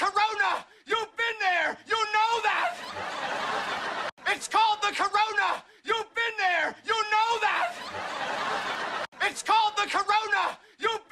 the corona! You've been there! You know that! It's called the corona! You've been there! You know that! It's called the corona! You've